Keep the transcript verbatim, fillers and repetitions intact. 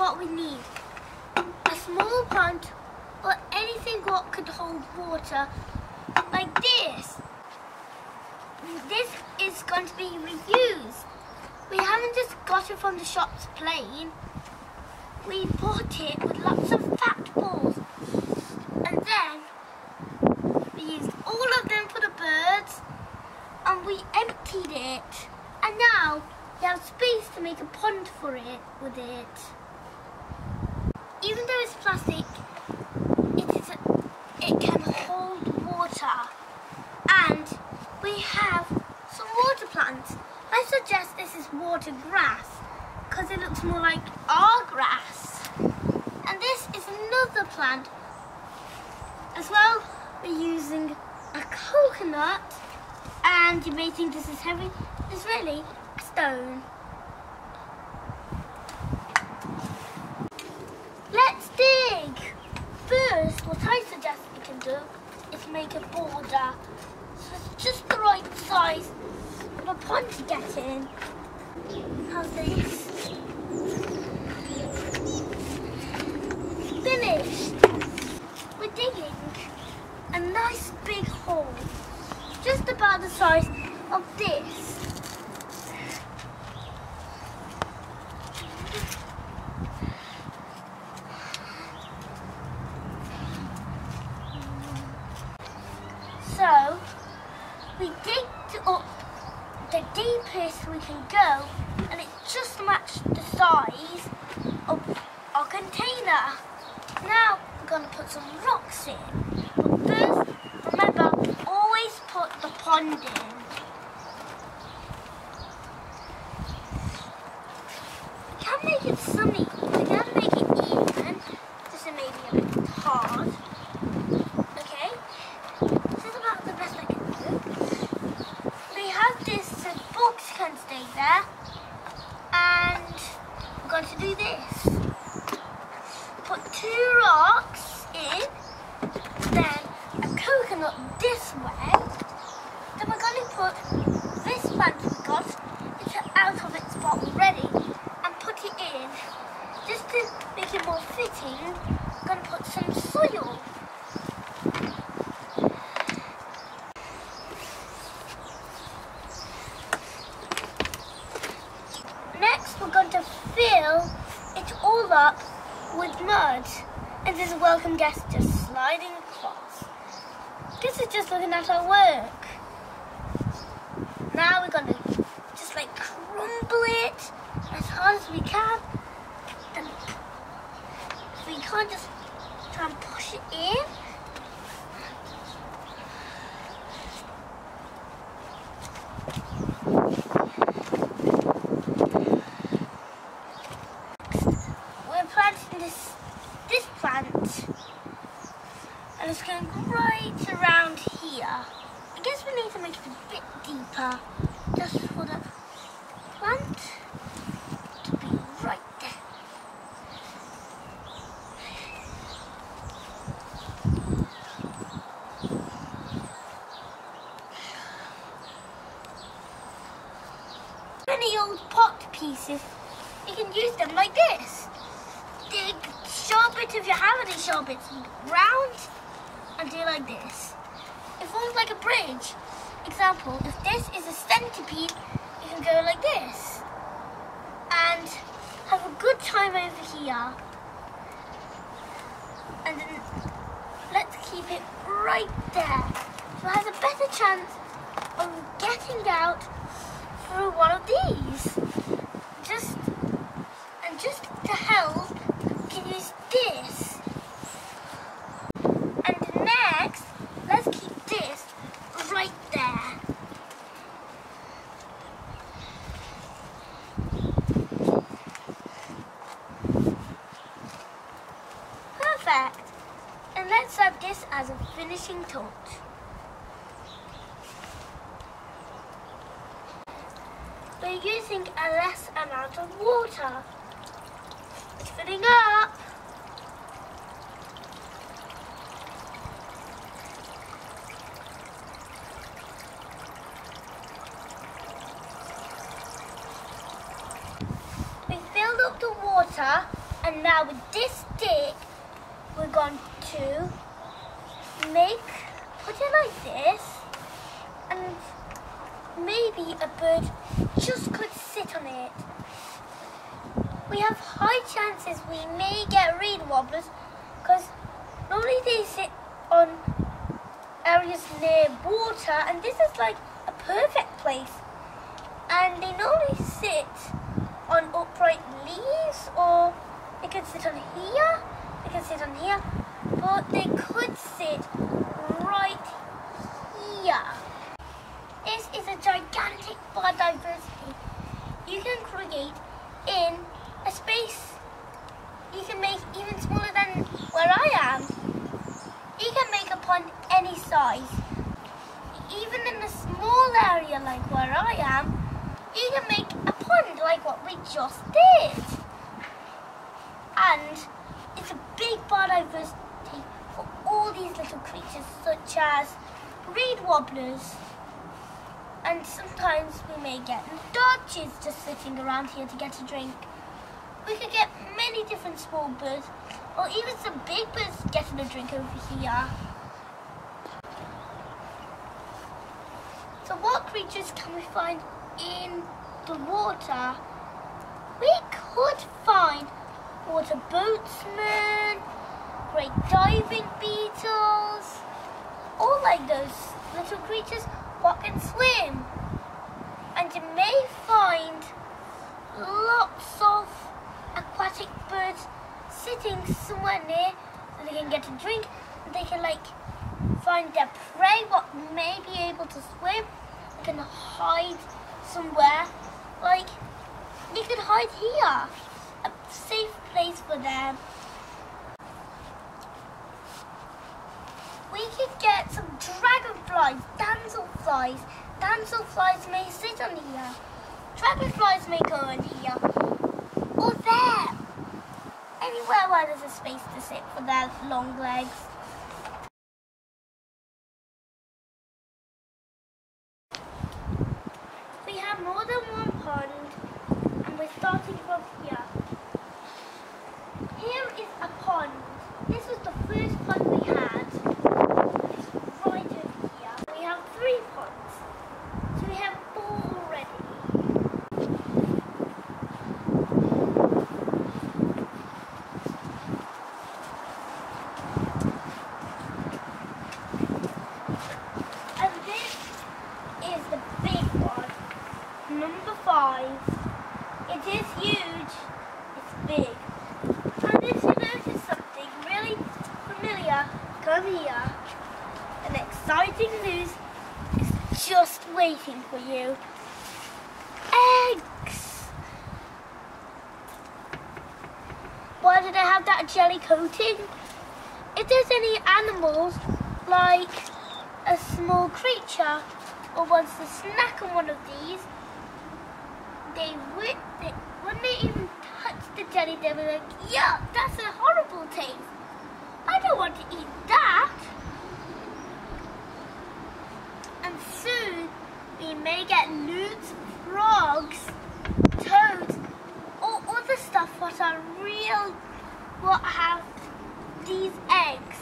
what we need. A small pond or anything what could hold water like this. This is going to be reused. We haven't just got it from the shop's plain. We bought it with lots of fat balls. And then we used all of them for the birds and we emptied it. And now we have space to make a pond for it with it. Even though it's plastic, it, is a, it can hold water. And we have some water plants. I suggest this is water grass because it looks more like our grass. And this is another plant. As well, we're using a coconut, and you may think this is heavy. It's really a stone. Let's dig! First, what I suggest we can do is make a border. So it's just the right size for the pond to get in. How's this? Finished! We're digging a nice big hole, just about the size of this. So, we digged up the deepest we can go, and it just matched the size of our container. Now, we're going to put some rocks in. But first, remember, always put the pond in. We can make it sunny. We can make it even. This is maybe a bit hard. Can stay there, and we're going to do this. Put two rocks in, then a coconut this way. Then we're going to put this plant we got into out of its spot already and put it in. Just to make it more fitting, we're going to put some soil. Up with mud, and there's a welcome guest just sliding across. This is just looking at our work. Now we're going to just like crumble it as hard as we can, and we can't just try and push it in. And it's going right around here. I guess we need to make it a bit deeper just for the plant to be right there. Many old pot pieces, you can use them like this. Dig sharp bits if you have any sharp bits round and do like this. It forms like a bridge. Example, if this is a centipede, you can go like this and have a good time over here. And then let's keep it right there. So it has a better chance of getting out through one of these. Just and just to help. Can use this, and next let's keep this right there. Perfect. And let's serve this as a finishing touch. We're using a less amount of water. It's filling up. We filled up the water, and And now with this stick, we're going to make, put it like this, and maybe a bird just could sit on it. We have high chances we may get reed warblers, because normally they sit on areas near water, and this is like a perfect place. And they normally sit on upright leaves, or they could sit on here, they could sit on here, but they could sit right here. This is a gigantic biodiversity you can create in a space you can make even smaller than where I am. You can make a pond any size. Even in a small area like where I am, you can make a pond like what we just did. And it's a big biodiversity for all these little creatures such as reed warblers. And sometimes we may get dodges just sitting around here to get a drink. We could get many different small birds, or even some big birds getting a drink over here. So what creatures can we find in the water? We could find water boatsmen, great diving beetles, all like those little creatures what can swim. And you may find lots of aquatic birds sitting somewhere near so they can get a drink, and they can like find their prey what may be able to swim. They can hide somewhere, like they could hide here, a safe place for them. We could get some dragonflies, damselflies. Damselflies may sit on here, dragonflies may go on here, or there, anywhere where there's a space to sit for their long legs. We have more than one pond, and we're starting from here. Here is a pond. This was the first pond we had. It's right over here. We have three ponds, so we have four already. It is huge, it's big. And if you notice something really familiar, come here. An exciting news is just waiting for you. Eggs! Why did I have that jelly coating? If there's any animals, like a small creature, or wants to snack on one of these, They would, they, when they even touch the jelly, they were like, "Yuck, that's a horrible taste. I don't want to eat that." And soon, we may get newts, frogs, toads, or other stuff that are real, what have these eggs.